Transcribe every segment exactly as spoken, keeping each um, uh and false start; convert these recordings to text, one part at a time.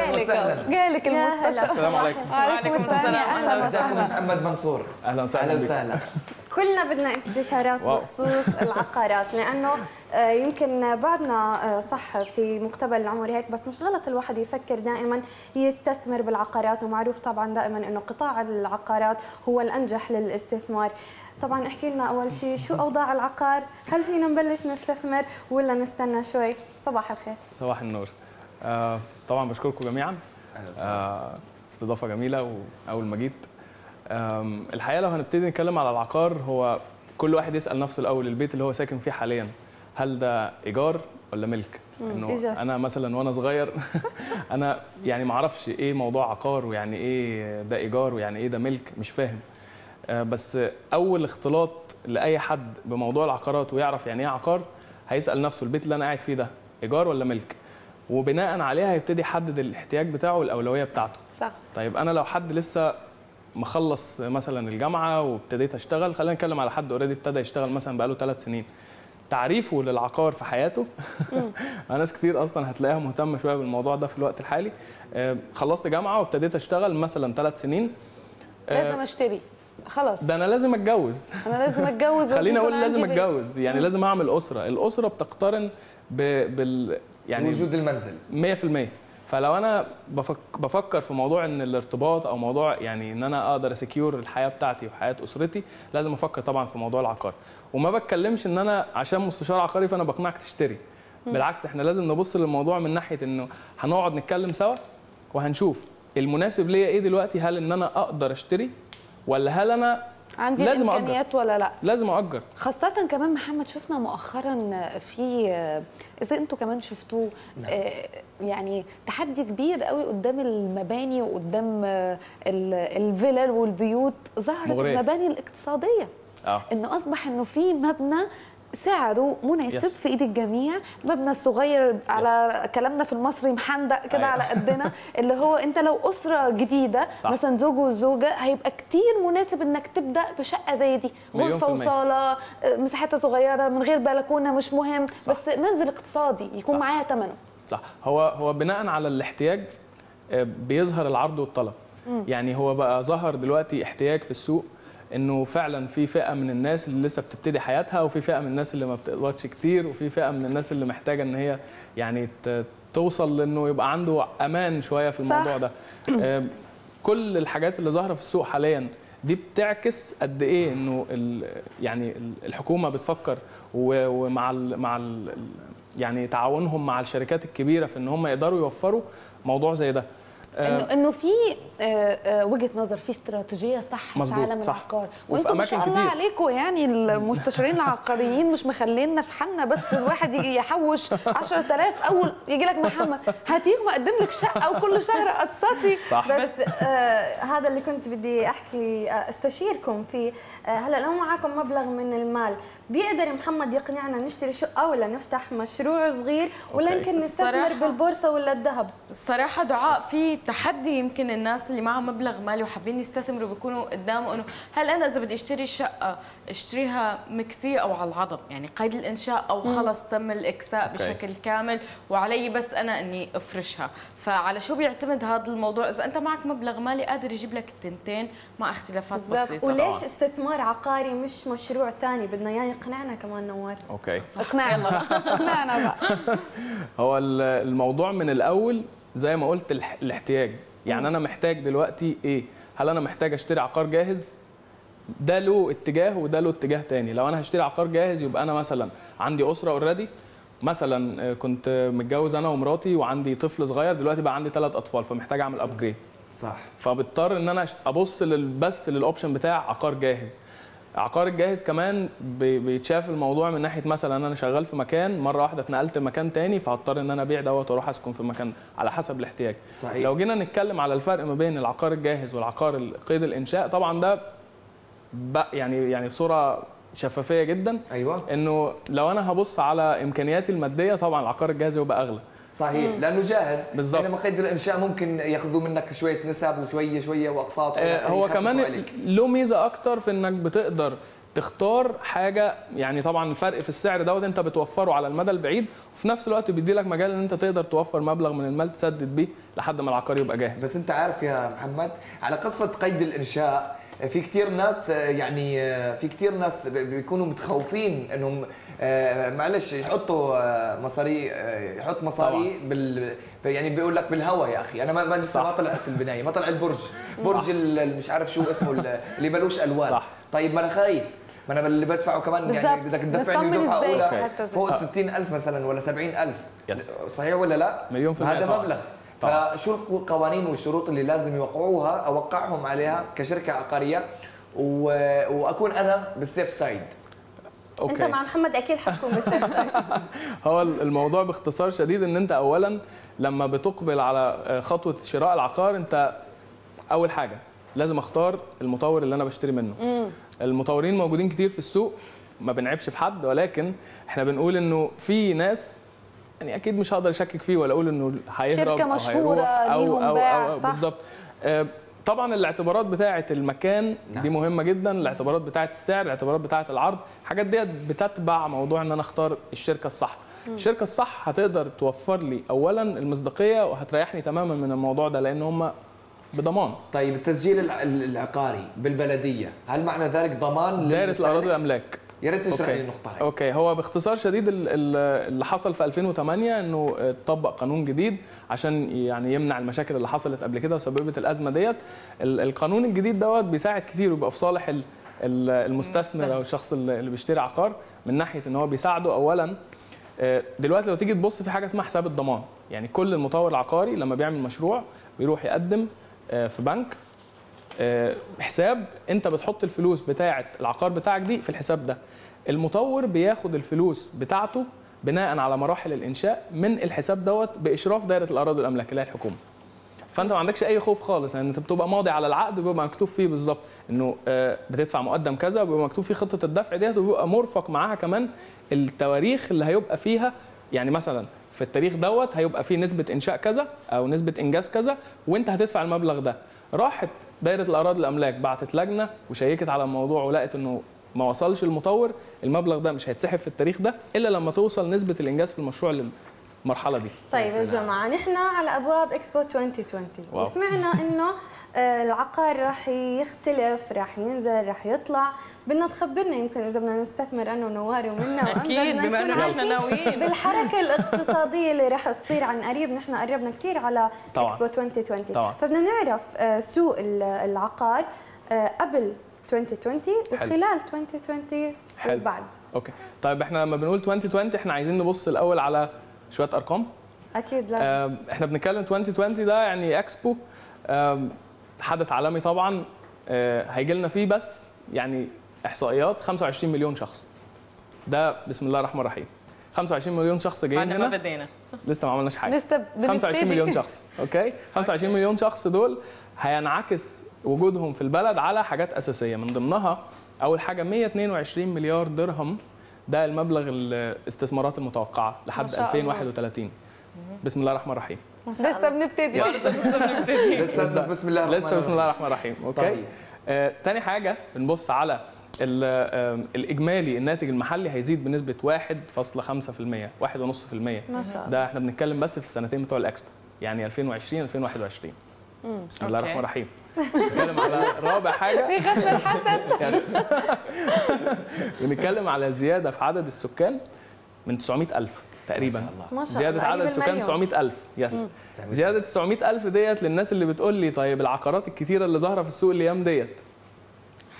اهلا وسهلا. جالك المستشفى. السلام عليكم. وعليكم السلام. اهلا وسهلا. محمد منصور. اهلا وسهلا. اهلا وسهلا. كلنا بدنا استشارات بخصوص العقارات، لانه يمكن بعدنا صح في مقتبل العمر هيك، بس مش غلط الواحد يفكر دائما يستثمر بالعقارات، ومعروف طبعا دائما انه قطاع العقارات هو الانجح للاستثمار. طبعا احكي لنا اول شيء شو اوضاع العقار؟ هل فينا نبلش نستثمر ولا نستنى شوي؟ صباح الخير. صباح النور. آه طبعا بشكركم جميعا. اهلا وسهلا. استضافه جميله واول ما جيت. الحقيقه لو هنبتدي نتكلم على العقار، هو كل واحد يسال نفسه الاول البيت اللي هو ساكن فيه حاليا هل ده ايجار ولا ملك؟ انه انا مثلا وانا صغير انا يعني ما اعرفش ايه موضوع عقار، ويعني ايه ده ايجار، ويعني ايه ده ملك، مش فاهم. بس اول اختلاط لاي حد بموضوع العقارات ويعرف يعني ايه عقار، هيسال نفسه البيت اللي انا قاعد فيه ده ايجار ولا ملك، وبناء عليها هيبتدي يحدد الاحتياج بتاعه والاولويه بتاعته. صح. طيب انا لو حد لسه مخلص مثلا الجامعه وابتديت اشتغل، خلينا نتكلم على حد اوريدي ابتدى يشتغل مثلا بقاله ثلاث سنين، تعريفه للعقار في حياته ناس كتير اصلا هتلاقيها مهتمه شويه بالموضوع ده في الوقت الحالي. آه خلصت جامعه وابتديت اشتغل مثلا ثلاث سنين، آه لازم اشتري، خلاص ده انا لازم اتجوز انا لازم اتجوز خلينا اقول لازم اتجوز، يعني لازم اعمل اسره. الاسره بتقترن بال يعني وجود المنزل مية في المية. فلو انا بفكر في موضوع ان الارتباط او موضوع يعني ان انا اقدر اسكيور الحياه بتاعتي وحياه اسرتي، لازم افكر طبعا في موضوع العقار. وما بتكلمش ان انا عشان مستشار عقاري فانا بقنعك تشتري، بالعكس احنا لازم نبص للموضوع من ناحيه انه هنقعد نتكلم سوا وهنشوف المناسب ليا ايه دلوقتي، هل ان انا اقدر اشتري ولا هل انا عندي لازم الامكانيات أجر. ولا لا لازم اجر. خاصه كمان محمد شفنا مؤخرا في اذا انتوا كمان شفتوه آه يعني تحدي كبير قوي قدام المباني وقدام آه الفلل والبيوت، ظهرت مغرية. المباني الاقتصاديه آه. انه اصبح انه في مبنى سعره مناسب yes. في ايد الجميع، المبنى الصغير على yes. كلامنا في المصري محندق كده على قدنا اللي هو انت لو اسره جديده صح. مثلا زوج وزوجه، هيبقى كتير مناسب انك تبدا بشقه زي دي، غرفه وصاله مساحتها صغيره من غير بلكونه، مش مهم صح. بس منزل اقتصادي يكون معاها ثمنه. صح. هو هو بناء على الاحتياج بيظهر العرض والطلب. م. يعني هو بقى ظهر دلوقتي احتياج في السوق، انه فعلا في فئه من الناس اللي لسه بتبتدي حياتها، وفي فئه من الناس اللي ما بتقبضش كتير، وفي فئه من الناس اللي محتاجه ان هي يعني توصل لانه يبقى عنده امان شويه في الموضوع ده. آه كل الحاجات اللي ظاهره في السوق حاليا دي بتعكس قد ايه انه يعني الحكومه بتفكر، ومع ال مع ال يعني تعاونهم مع الشركات الكبيره في ان هم يقدروا يوفروا موضوع زي ده. انه انه في وجهه نظر، في استراتيجيه صح في عالم العقار، وانتم ما شاء الله عليكم يعني المستشارين العقاريين مش مخلينا في حالنا، بس الواحد يجي يحوش عشرة آلاف اول يجي لك محمد هاتيهم اقدم لك شقه وكل شهر قسطي. بس آه هذا اللي كنت بدي احكي استشيركم فيه. آه هلا لو معاكم مبلغ من المال، بيقدر محمد يقنعنا نشتري شقه ولا نفتح مشروع صغير ولا يمكن نستثمر بالبورصه ولا الذهب؟ الصراحه دعاء في تحدي، يمكن الناس اللي معهم مبلغ مالي وحابين يستثمروا بيكونوا قدامه انه هل انا اذا بدي اشتري شقه اشتريها مكسيه او على العظم، يعني قيد الانشاء او خلص تم الاكساء okay. بشكل كامل وعلي بس انا اني افرشها. فعلى شو بيعتمد هذا الموضوع؟ اذا انت معك مبلغ مالي قادر يجيب لك التنتين مع اختلافات بسيطه. وليش طبعا. استثمار عقاري مش مشروع ثاني؟ بدنا اياه يعني يقنعنا كمان نوار. اوكي okay. اقنعنا بقى اقنعنا بقى هو الموضوع من الاول زي ما قلت الاحتياج، يعني انا محتاج دلوقتي ايه؟ هل انا محتاج اشتري عقار جاهز؟ ده له اتجاه وده له اتجاه تاني. لو انا هشتري عقار جاهز يبقى انا مثلا عندي اسره اوريدي، مثلا كنت متجوز انا ومراتي وعندي طفل صغير، دلوقتي بقى عندي ثلاث اطفال فمحتاج اعمل ابجريد. صح. فبضطر ان انا ابص بس للاوبشن بتاع عقار جاهز. عقار الجاهز كمان بيتشاف الموضوع من ناحيه مثلا انا شغال في مكان، مره واحده اتنقلت لمكان تاني فهضطر ان انا ابيع دوت واروح اسكن في مكان، على حسب الاحتياج. صحيح. لو جينا نتكلم على الفرق ما بين العقار الجاهز والعقار قيد الانشاء، طبعا ده يعني يعني بصوره شفافيه جدا. ايوه. انه لو انا هبص على امكانياتي الماديه، طبعا العقار الجاهز يبقى اغلى. صحيح. مم. لانه جاهز. بالظبط. انما قيد الانشاء ممكن ياخذوا منك شويه نسب وشويه شويه واقساط. آه هو كمان له ميزه اكتر في انك بتقدر تختار حاجه يعني طبعا الفرق في السعر دوت انت بتوفره على المدى البعيد، وفي نفس الوقت بيديلك مجال ان انت تقدر توفر مبلغ من المال تسدد بيه لحد ما العقار يبقى جاهز. بس انت عارف يا محمد على قصه قيد الانشاء، في كتير ناس يعني في كتير ناس بيكونوا متخوفين انهم معلش يحطوا مصاري يحط مصاري بال يعني بيقول لك بالهوا يا اخي. انا ما لسه ما طلعت البنايه، ما طلعت برج برج مش عارف شو اسمه اللي مالوش الوان. صح. طيب ما انا خايف، ما انا اللي بدفعه كمان يعني بدك تدفع لي دفعه اولى فوق ستين ألف مثلا ولا سبعين ألف. يس. صحيح ولا لا؟ مليون في المية هذا مبلغ. فشو القوانين والشروط اللي لازم يوقعوها اوقعهم عليها كشركه عقاريه و... واكون انا بالسيف سايد؟ أوكي. انت مع محمد اكيد حتكون بالسيف سايد. هو الموضوع باختصار شديد ان انت اولا لما بتقبل على خطوه شراء العقار، انت اول حاجه لازم اختار المطور اللي انا بشتري منه. مم. المطورين موجودين كتير في السوق، ما بنعيبش في حد، ولكن احنا بنقول انه في ناس يعني اكيد مش هقدر اشكك فيه ولا اقول انه هيهرب او هيروح او او, أو, أو بالظبط. طبعا الاعتبارات بتاعه المكان دي مهمه جدا، الاعتبارات بتاعه السعر، الاعتبارات بتاعه العرض، الحاجات ديت بتتبع موضوع ان انا اختار الشركه الصح. الشركه الصح هتقدر توفر لي اولا المصداقيه وهتريحني تماما من الموضوع ده لان هم بضمان. طيب التسجيل العقاري بالبلديه، هل معنى ذلك ضمان دارس الاراضي والاملاك؟ يا ريت تشرح لي النقطة هاي. اوكي، هو باختصار شديد اللي حصل في ألفين وثمانية انه اتطبق قانون جديد عشان يعني يمنع المشاكل اللي حصلت قبل كده وسببت الأزمة ديت. القانون الجديد دوت بيساعد كتير ويبقى في صالح المستثمر او الشخص اللي بيشتري عقار من ناحية ان هو بيساعده. اولا دلوقتي لو تيجي تبص في حاجة اسمها حساب الضمان، يعني كل المطور العقاري لما بيعمل مشروع بيروح يقدم في بنك حساب، انت بتحط الفلوس بتاعه العقار بتاعك دي في الحساب ده. المطور بياخد الفلوس بتاعته بناء على مراحل الانشاء من الحساب دوت باشراف دائره الاراضي والاملاك اللي هي الحكومه. فانت ما عندكش اي خوف خالص، يعني انت بتبقى ماضي على العقد وبيبقى مكتوب فيه بالظبط انه بتدفع مقدم كذا وبيبقى مكتوب فيه خطه الدفع ديت، وبيبقى مرفق معاها كمان التواريخ اللي هيبقى فيها، يعني مثلا في التاريخ دوت هيبقى فيه نسبه انشاء كذا او نسبه انجاز كذا وانت هتدفع المبلغ ده. راحت دائرة الأراضي الأملاك بعتت لجنة وشيكت على الموضوع ولقت إنه ما وصلش المطور، المبلغ ده مش هيتسحب في التاريخ ده إلا لما توصل نسبة الإنجاز في المشروع للمرحلة دي. طيب يا جماعة، نحن على أبواب إكسبو ألفين وعشرين واو. وسمعنا إنه العقار راح يختلف، راح ينزل، راح يطلع. بدنا تخبرنا يمكن إذا بدنا نستثمر أنا ونواري ومنا وأمجد، أكيد بما إنه نحن ناويين بالحركة الاقتصادية اللي راح تصير عن قريب. نحن قربنا كثير على إكسبو ألفين وعشرين طبعا. فبدنا نعرف سوق العقار قبل ألفين وعشرين وخلال ألفين وعشرين وبعد. أوكي طيب، إحنا لما بنقول ألفين وعشرين إحنا عايزين نبص الأول على شوية أرقام. أكيد لازم. إحنا بنتكلم ألفين وعشرين ده يعني إكسبو حدث عالمي طبعا، هيجي لنا فيه بس يعني احصائيات خمسة وعشرين مليون شخص. ده بسم الله الرحمن الرحيم، خمسة وعشرين مليون شخص جايين هنا. ما بدينا لسه ما عملناش حاجه، لسه خمسة وعشرين مليون شخص. اوكي خمسة وعشرين مليون شخص دول هينعكس وجودهم في البلد على حاجات اساسيه، من ضمنها اول حاجه مئة واثنين وعشرين مليار درهم، ده المبلغ الاستثمارات المتوقعه لحد ألفين وواحد وثلاثين. بسم الله الرحمن الرحيم، لسه بنبتدي لسه بنبتدي لسه بسم الله الرحمن لسه بسم الله الرحمن الرحيم. اوكي طيب. آه، تاني حاجه بنبص على آه، الاجمالي الناتج المحلي هيزيد بنسبه واحد فاصلة خمسة بالمئة، واحد فاصلة خمسة بالمئة. ما شاء الله. ده احنا بنتكلم بس في السنتين بتوع الاكسبو، يعني ألفين وعشرين ألفين وواحد وعشرين. بسم الله الرحمن الرحيم. بنتكلم على رابع حاجه بيخف الحسد. بنتكلم على زياده في عدد السكان من تسعمئة ألف تقريبا، زياده عدد السكان تسعمئة ألف. يس. زياده تسعمئة ألف ديت للناس اللي بتقول لي طيب العقارات الكتيره اللي ظاهره في السوق الايام ديت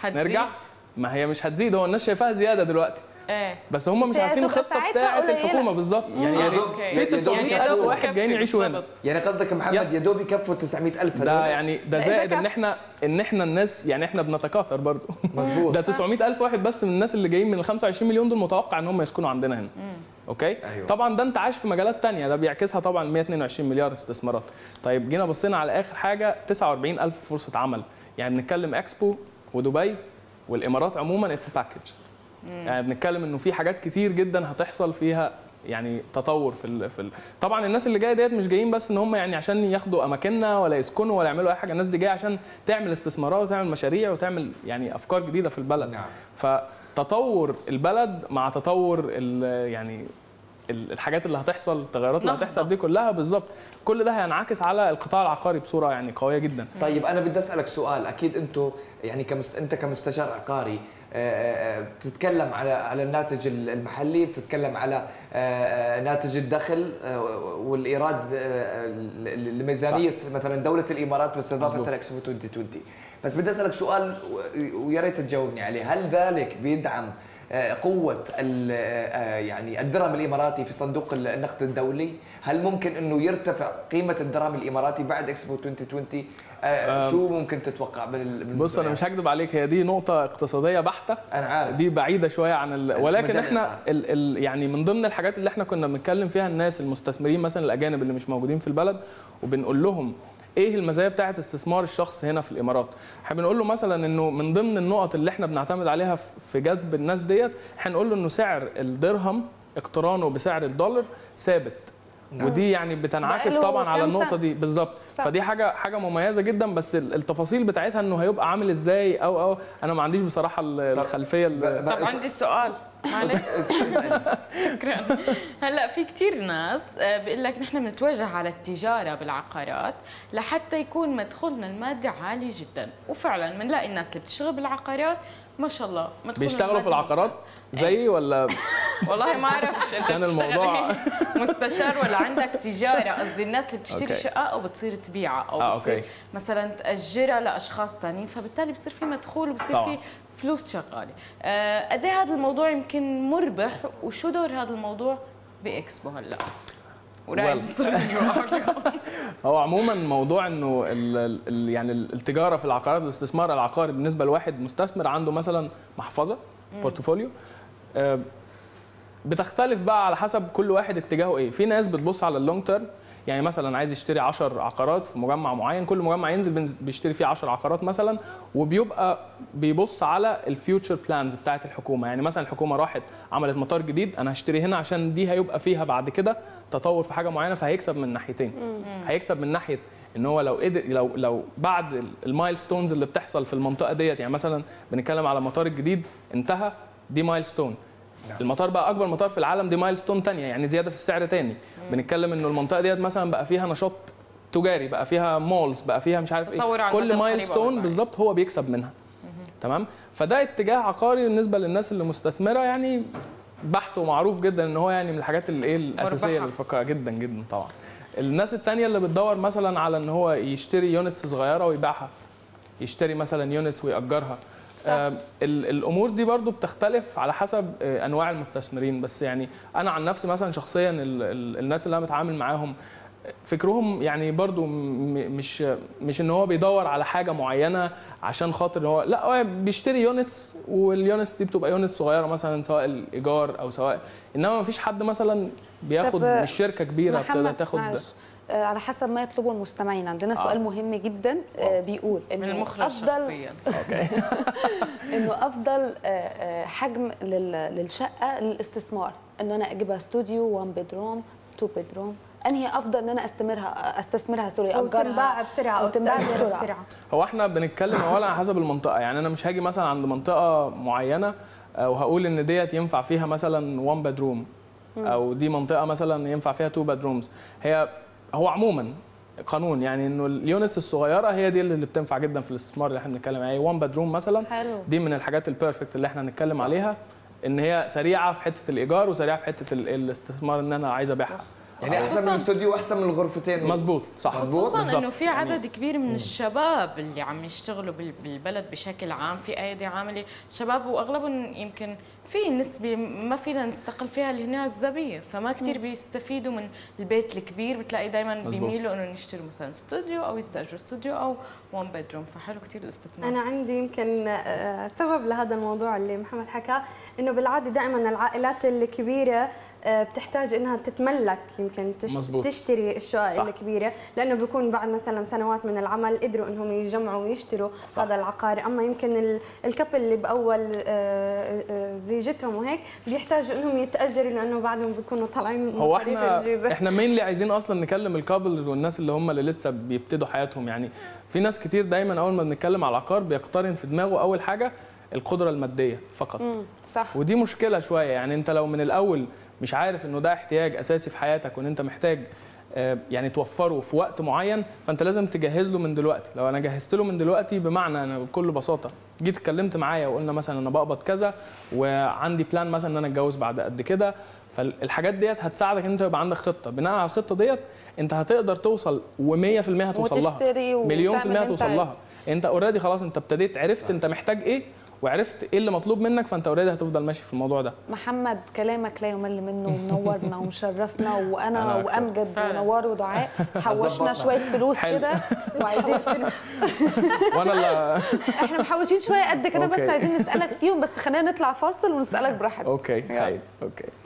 هتزيد؟ نرجع، ما هي مش هتزيد، هو الناس شايفاها زياده دلوقتي. ايه بس هم مش عارفين الخطه بتاعه الحكومه بالظبط، يعني يعني في تسعمئة ألف واحد جايين يعيشوا هنا. يعني قصدك يا محمد يا دوب يكفوا تسعمئة ألف ده، يعني ده زائد ان احنا ان احنا الناس يعني احنا بنتكاثر برضه. مظبوط. ده تسعمئة ألف واحد بس من الناس اللي جايين من ال خمسة وعشرين مليون دول متوقع ان هم يسكنوا عندنا هنا. اوكي أيوة. طبعا ده انت عايش في مجالات ثانيه، ده بيعكسها طبعا مئة واثنين وعشرين مليار استثمارات. طيب جينا بصينا على اخر حاجه تسعة وأربعين ألف فرصه عمل، يعني بنتكلم اكسبو ودبي والامارات عموما اتس باكج، يعني بنتكلم انه في حاجات كتير جدا هتحصل فيها يعني تطور في ال في ال طبعا الناس اللي جايه ديت مش جايين بس ان هم يعني عشان ياخدوا اماكننا ولا يسكنوا ولا يعملوا اي حاجه، الناس دي جايه عشان تعمل استثمارات وتعمل مشاريع وتعمل يعني افكار جديده في البلد. نعم. ف تطور البلد مع تطور يعني الحاجات اللي هتحصل، التغيرات اللي هتحصل دي كلها بالظبط، كل ده هينعكس على القطاع العقاري بصوره يعني قويه جدا. طيب انا بدي اسالك سؤال، اكيد انتوا يعني كمست... انت كمستشار عقاري بتتكلم على على الناتج المحلي، بتتكلم على ناتج الدخل والايراد لميزانيه مثلا دوله الامارات باستضافه الاكسبو ألفين وعشرين، بس بدي اسالك سؤال ويا ريت تجاوبني عليه، هل ذلك بيدعم قوة يعني الدرهم الاماراتي في صندوق النقد الدولي؟ هل ممكن انه يرتفع قيمة الدرهم الاماراتي بعد اكسبو ألفين وعشرين؟ شو ممكن تتوقع من بص انا يعني. مش هكذب عليك، هي دي نقطة اقتصادية بحتة، انا عارف دي بعيدة شوية عن ال... ولكن احنا ال... ال... يعني من ضمن الحاجات اللي احنا كنا بنتكلم فيها الناس المستثمرين مثلا الاجانب اللي مش موجودين في البلد، وبنقول لهم ايه المزايا بتاعه استثمار الشخص هنا في الامارات. احنا بنقول له مثلا انه من ضمن النقط اللي احنا بنعتمد عليها في جذب الناس ديت، هنقول له انه سعر الدرهم اقترانه بسعر الدولار ثابت، ودي يعني بتنعكس طبعا على النقطه دي بالظبط، فدي حاجه حاجه مميزه جدا، بس التفاصيل بتاعتها انه هيبقى عامل ازاي او او انا ما عنديش بصراحه الخلفيه. طب عندي السؤال معلش شكرا. هلا في كثير ناس بيقول لك نحن بنتوجه على التجاره بالعقارات لحتى يكون مدخولنا المادي عالي جدا، وفعلا بنلاقي الناس اللي بتشتغل بالعقارات ما شاء الله بيشتغلوا في العقارات زي ولا والله ما اعرفش عشان الموضوع مستشار ولا عندك تجاره، قصدي الناس اللي بتشتري شقه او بتصير تبيعها او بتصير مثلا تاجرها لاشخاص ثانيين، فبالتالي بصير في مدخول وبصير في فلوس شغاله. قد ايه هذا الموضوع يمكن مربح، وشو دور هذا الموضوع باكسبو هلا؟ هو عموما موضوع انه يعني التجاره في العقارات والاستثمار العقاري بالنسبه لواحد مستثمر عنده مثلا محفظه بورتفوليو بتختلف بقى على حسب كل واحد اتجاهه ايه. في ناس بتبص على اللونج تيرم، يعني مثلا عايز يشتري عشر عقارات في مجمع معين، كل مجمع ينزل بيشتري فيه عشر عقارات مثلا، وبيبقى بيبص على الفيوتشر بلانز بتاعه الحكومه، يعني مثلا الحكومه راحت عملت مطار جديد انا هشتري هنا عشان دي هيبقى فيها بعد كده تطور في حاجه معينه، فهيكسب من ناحيتين. هيكسب من ناحيه ان هو لو قدر لو لو بعد المايلستونز اللي بتحصل في المنطقه ديت، يعني مثلا بنتكلم على المطار الجديد انتهى، دي مايلستون، المطار بقى اكبر مطار في العالم، دي مايلستون ثانيه يعني زياده في السعر ثاني. بنتكلم انه المنطقه ديت مثلا بقى فيها نشاط تجاري، بقى فيها مولز، بقى فيها مش عارف ايه، كل مايلستون بالظبط هو بيكسب منها. تمام، فده اتجاه عقاري بالنسبه للناس اللي مستثمره يعني بحت ومعروف جدا ان هو يعني من الحاجات الايه الاساسيه للفقراء جدا جدا. طبعا الناس الثانيه اللي بتدور مثلا على ان هو يشتري يونتس صغيره ويبيعها، يشتري مثلا يونتس ويأجرها، آه الامور دي برضو بتختلف على حسب آه انواع المستثمرين. بس يعني انا عن نفسي مثلا شخصيا ال ال الناس اللي انا بتعامل معاهم فكرهم يعني برضو مش مش ان هو بيدور على حاجه معينه عشان خاطر ان هو، لا هو بيشتري يونتس، واليونتس دي بتبقى يونتس صغيره مثلا سواء الايجار او سواء، انما ما فيش حد مثلا بياخد من شركه كبيره بتقدر تاخد على حسب ما يطلبه المستمعين. عندنا آه. سؤال مهم جدا آه بيقول إنه من المخرج شخصيا انه افضل حجم للشقه للاستثمار، ان انا اجيبها استوديو واحد بيدروم اتنين بيدروم، انهي افضل ان انا استثمرها استثمرها سوري اجرها وتنباع بسرعه او تنباع بسرعه؟ هو احنا بنتكلم اولا على حسب المنطقه، يعني انا مش هاجي مثلا عند منطقه معينه وهقول ان ديت ينفع فيها مثلا واحد بيدروم او دي منطقه مثلا ينفع فيها اتنين بيدرومز. هي هو عموما قانون يعني انه اليونتس الصغيره هي دي اللي بتنفع جدا في الاستثمار اللي احنا بنتكلم عليه. واحد بيدروم مثلا حلو. دي من الحاجات البيرفكت اللي احنا هنتكلم عليها، ان هي سريعه في حته الايجار وسريعه في حته الاستثمار ان انا عايز ابيعها، يعني احسن من الاستوديو واحسن من الغرفتين. مظبوط صح، خصوصا انه في عدد كبير من الشباب اللي عم يشتغلوا بالبلد بشكل عام، في ايدي عامله شباب واغلبهم يمكن في نسبه ما فينا نستقل فيها اللي هنا الزبيه، فما كثير بيستفيدوا من البيت الكبير، بتلاقي دائما بيميلوا انه يشتروا مثلا استوديو او يستاجروا استوديو او واحد بيدروم، فحلو كثير الاستثمار. انا عندي يمكن سبب لهذا الموضوع اللي محمد حكى، انه بالعاده دائما العائلات الكبيره بتحتاج انها تتملك، يمكن تشتري الشقق الكبيره، لانه بيكون بعد مثلا سنوات من العمل قدروا انهم يجمعوا ويشتروا هذا العقار. اما يمكن الكابل اللي باول زيجتهم وهيك بيحتاجوا انهم يتاجروا لانه بعدهم بيكونوا طالعين من مصاريف الجيزه. هو احنا مين اللي عايزين اصلا نكلم الكابلز والناس اللي هم اللي لسه بيبتدوا حياتهم؟ يعني في ناس كتير دايما اول ما بنتكلم على العقار بيقترن في دماغه اول حاجه القدره الماديه فقط. مم. صح. ودي مشكله شويه، يعني انت لو من الاول مش عارف انه ده احتياج اساسي في حياتك وان انت محتاج يعني توفره في وقت معين، فانت لازم تجهز له من دلوقتي. لو انا جهزت له من دلوقتي بمعنى انا بكل بساطه جيت اتكلمت معايا وقلنا مثلا انا بقبض كذا وعندي بلان مثلا ان انا اتجوز بعد قد كده، فالحاجات ديت هتساعدك ان انت يبقى عندك خطه، بناء على الخطه ديت انت هتقدر توصل ومية في المية هتوصل لها، مليون في المية هتوصل لها. انت اوريدي خلاص انت ابتديت عرفت انت محتاج ايه وعرفت ايه اللي مطلوب منك، فانت اوريدي هتفضل ماشي في الموضوع ده. محمد كلامك لا يمل منه، ومنورنا ومشرفنا، وانا وامجد ونور ودعاء حوشنا شويه فلوس كده وعايزين وانا اللي احنا محوشين شويه قد كده، بس عايزين نسالك فيهم، بس خلينا نطلع فاصل ونسالك براحتك. اوكي اوكي